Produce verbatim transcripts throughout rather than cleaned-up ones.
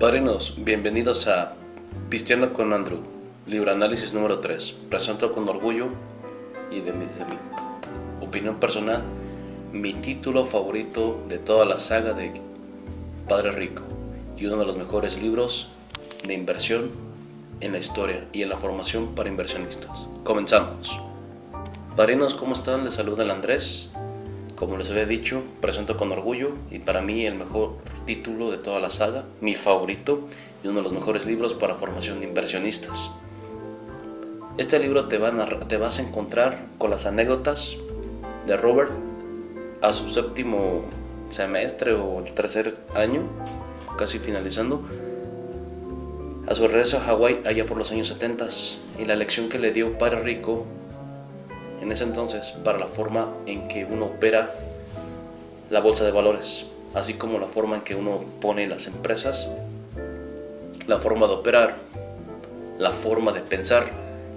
Padrinos, bienvenidos a Pisteando con Andrew, libro análisis número tres. Presento con orgullo y de mi, de mi opinión personal mi título favorito de toda la saga de Padre Rico y uno de los mejores libros de inversión en la historia y en la formación para inversionistas. Comenzamos. Padrinos, ¿cómo están? Les saluda el Andrés. Como les había dicho, presento con orgullo y para mí el mejor título de toda la saga, mi favorito y uno de los mejores libros para formación de inversionistas. Este libro te, van a, te vas a encontrar con las anécdotas de Robert a su séptimo semestre o el tercer año, casi finalizando, a su regreso a Hawái allá por los años setenta y la lección que le dio Padre Rico en ese entonces para la forma en que uno opera la bolsa de valores, así como la forma en que uno pone las empresas, la forma de operar, la forma de pensar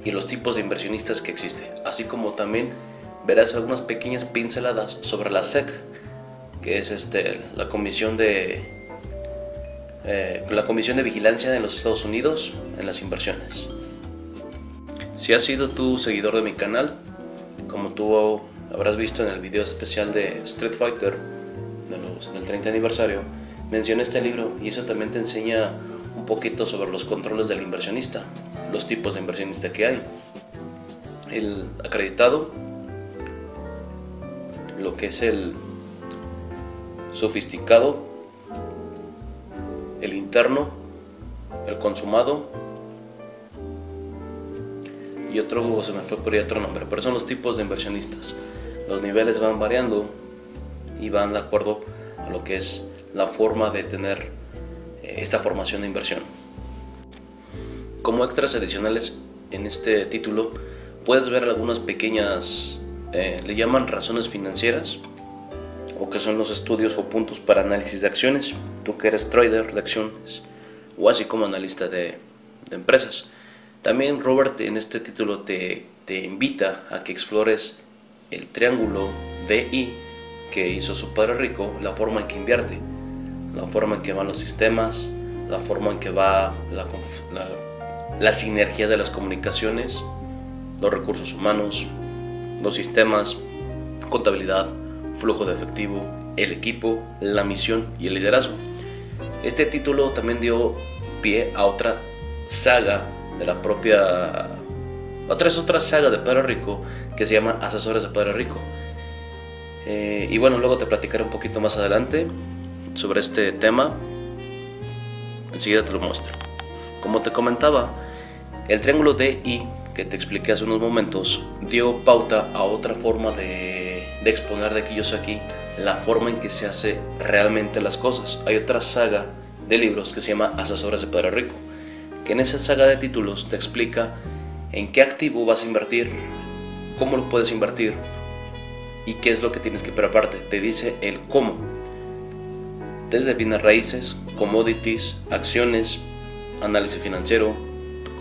y los tipos de inversionistas que existen, así como también verás algunas pequeñas pinceladas sobre la S E C, que es este, la comisión de eh, la comisión de vigilancia en los Estados Unidos en las inversiones. Si has sido tu seguidor de mi canal, como tú habrás visto en el video especial de Street Fighter de los, del treinta aniversario, mencioné este libro y eso también te enseña un poquito sobre los controles del inversionista, los tipos de inversionista que hay, el acreditado, lo que es el sofisticado, el interno, el consumado, y otro, se me fue por ahí otro nombre, pero son los tipos de inversionistas. Los niveles van variando y van de acuerdo a lo que es la forma de tener eh, esta formación de inversión. Como extras adicionales en este título puedes ver algunas pequeñas, eh, le llaman razones financieras, o que son los estudios o puntos para análisis de acciones, tú que eres trader de acciones o así como analista de, de empresas. También Robert en este título te, te invita a que explores el triángulo D I que hizo su padre rico, la forma en que invierte, la forma en que van los sistemas, la forma en que va la, la, la sinergia de las comunicaciones, los recursos humanos, los sistemas, contabilidad, flujo de efectivo, el equipo, la misión y el liderazgo. Este título también dio pie a otra saga de la propia, otra es otra saga de Padre Rico que se llama Asesores de Padre Rico, eh, y bueno, luego te platicaré un poquito más adelante sobre este tema, enseguida te lo muestro. Como te comentaba, el triángulo D I que te expliqué hace unos momentos dio pauta a otra forma de, de exponer de Kiyosaki, la forma en que se hace realmente las cosas. Hay otra saga de libros que se llama Asesores de Padre Rico, que en esa saga de títulos te explica en qué activo vas a invertir, cómo lo puedes invertir y qué es lo que tienes que prepararte. Te dice el cómo, desde bienes raíces, commodities, acciones, análisis financiero,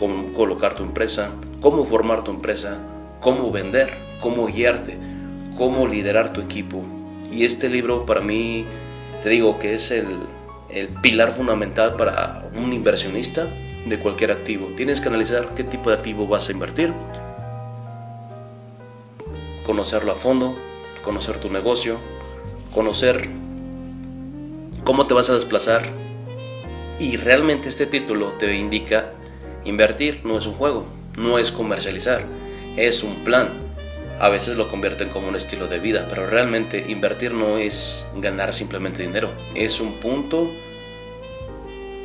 cómo colocar tu empresa, cómo formar tu empresa, cómo vender, cómo guiarte, cómo liderar tu equipo. Y este libro para mí, te digo que es el, el pilar fundamental para un inversionista de cualquier activo. Tienes que analizar qué tipo de activo vas a invertir, conocerlo a fondo, conocer tu negocio, conocer cómo te vas a desplazar, y realmente este título te indica: invertir no es un juego, no es comercializar, es un plan. A veces lo convierten como un estilo de vida, pero realmente invertir no es ganar simplemente dinero, es un punto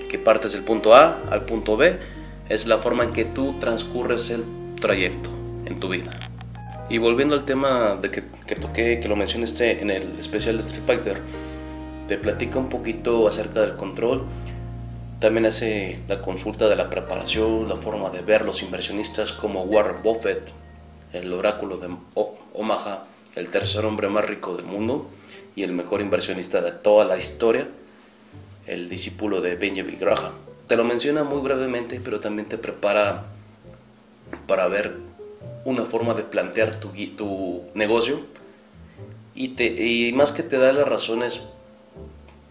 que partes del punto A al punto B, es la forma en que tú transcurres el trayecto en tu vida. Y volviendo al tema de que, que toqué, que lo mencionaste en el especial de Street Fighter, te platica un poquito acerca del control, también hace la consulta de la preparación, la forma de ver los inversionistas como Warren Buffett, el oráculo de Omaha, el tercer hombre más rico del mundo y el mejor inversionista de toda la historia, el discípulo de Benjamin Graham. Te lo menciona muy brevemente, pero también te prepara para ver una forma de plantear tu, tu negocio, y, te, y más que te da las razones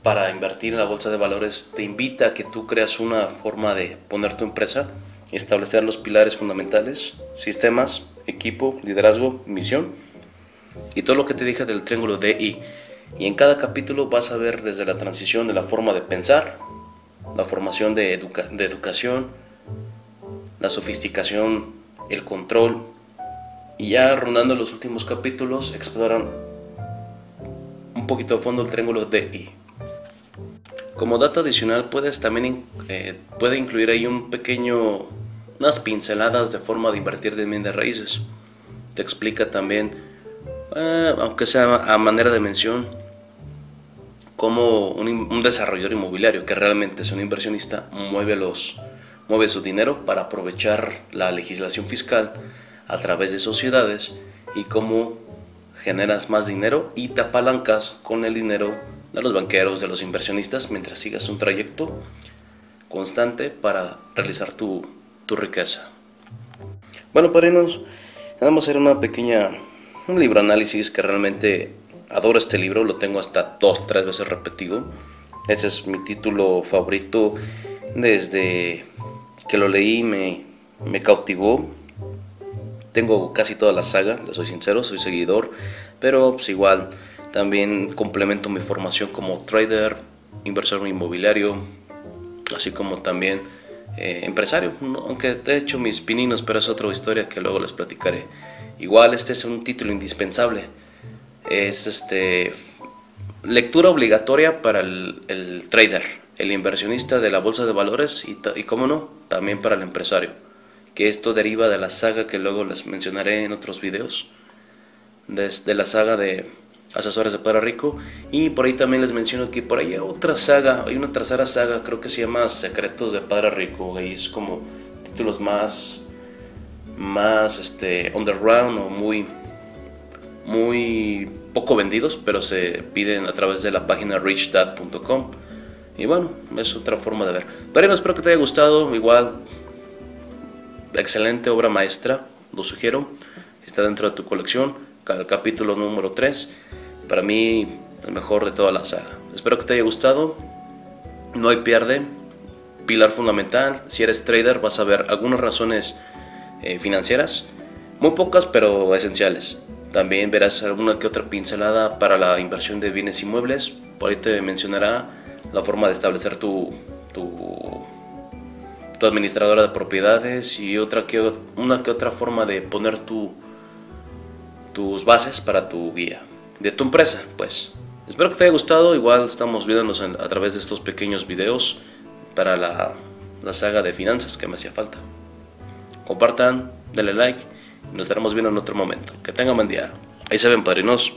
para invertir en la bolsa de valores te invita a que tú creas una forma de poner tu empresa, establecer los pilares fundamentales, sistemas, equipo, liderazgo, misión y todo lo que te dije del triángulo D I. Y en cada capítulo vas a ver desde la transición de la forma de pensar, la formación de, educa de educación, la sofisticación, el control. Y ya rondando los últimos capítulos exploran un poquito a fondo el triángulo D I. Como dato adicional puedes también eh, puede incluir ahí un pequeño, unas pinceladas de forma de invertir de bienes raíces. Te explica también, eh, aunque sea a manera de mención, cómo un, un desarrollador inmobiliario que realmente es un inversionista mueve los mueve su dinero para aprovechar la legislación fiscal a través de sociedades y cómo generas más dinero y te apalancas con el dinero de los banqueros, de los inversionistas, mientras sigas un trayecto constante para realizar tu, tu riqueza. Bueno, padrinos, vamos a hacer una pequeña, un libro análisis que realmente adoro este libro, lo tengo hasta dos, tres veces repetido. Ese es mi título favorito desde que lo leí, me, me cautivó. Tengo casi toda la saga, les soy sincero, soy seguidor, pero pues igual también complemento mi formación como trader, inversor inmobiliario, así como también eh, empresario, aunque he hecho mis pininos, pero es otra historia que luego les platicaré. Igual este es un título indispensable, es este, lectura obligatoria para el, el trader, el inversionista de la bolsa de valores y, y cómo no, también para el empresario. Que esto deriva de la saga que luego les mencionaré en otros videos, desde la saga de Asesores de Padre Rico. Y por ahí también les menciono que por ahí hay otra saga, hay una tercera saga, creo que se llama Secretos de Padre Rico, y es como títulos más, más este, underground o muy, muy poco vendidos, pero se piden a través de la página rich dad punto com. Y bueno, es otra forma de ver. Pero espero que te haya gustado, igual... excelente obra maestra, lo sugiero, está dentro de tu colección, el capítulo número tres, para mí el mejor de toda la saga. Espero que te haya gustado, no hay pierde, pilar fundamental, si eres trader vas a ver algunas razones eh, financieras, muy pocas pero esenciales, también verás alguna que otra pincelada para la inversión de bienes inmuebles, por ahí te mencionará la forma de establecer tu... tu tu administradora de propiedades y otra que, una que otra forma de poner tu, tus bases para tu guía de tu empresa. Pues espero que te haya gustado, igual estamos viéndonos en, a través de estos pequeños videos para la, la saga de finanzas que me hacía falta. Compartan, denle like y nos estaremos viendo en otro momento. Que tengan buen día. Ahí se ven, padrinos.